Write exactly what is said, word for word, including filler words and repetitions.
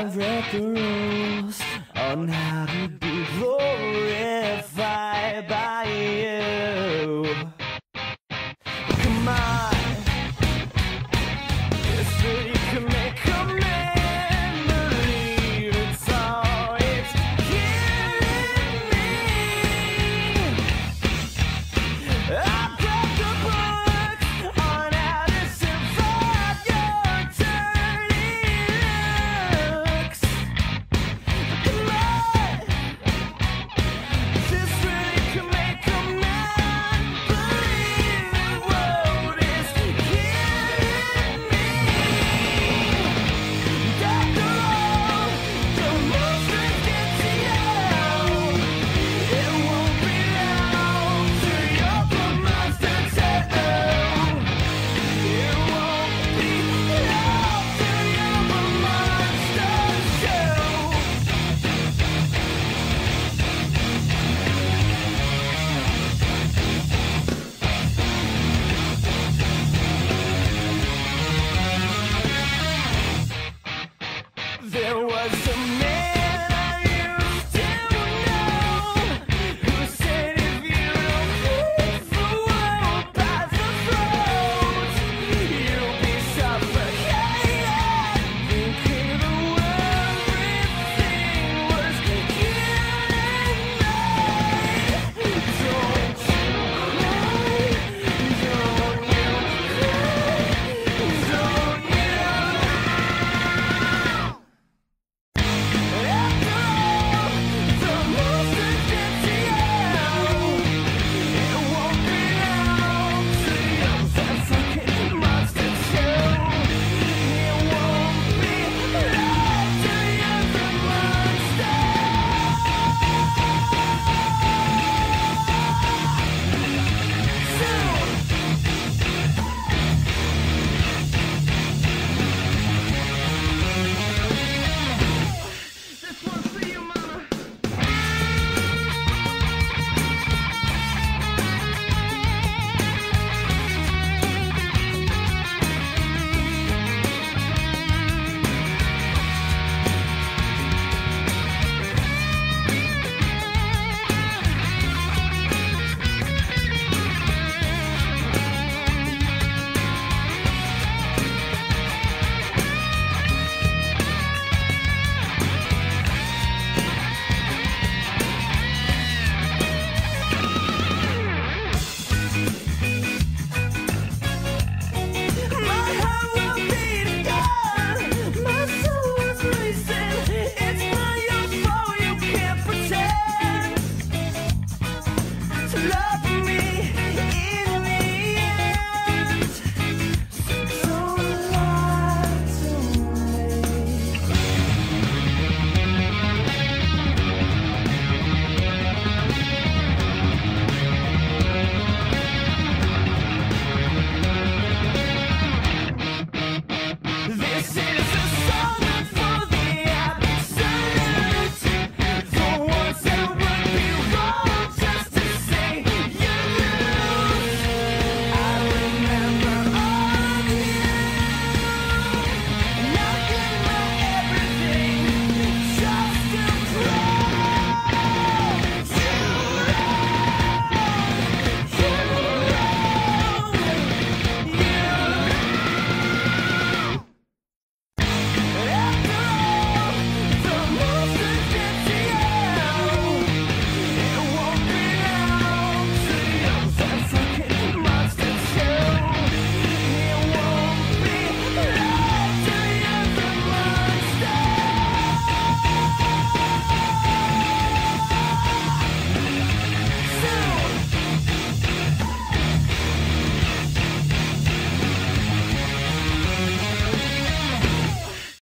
I've read the rules on how to be glorified by you.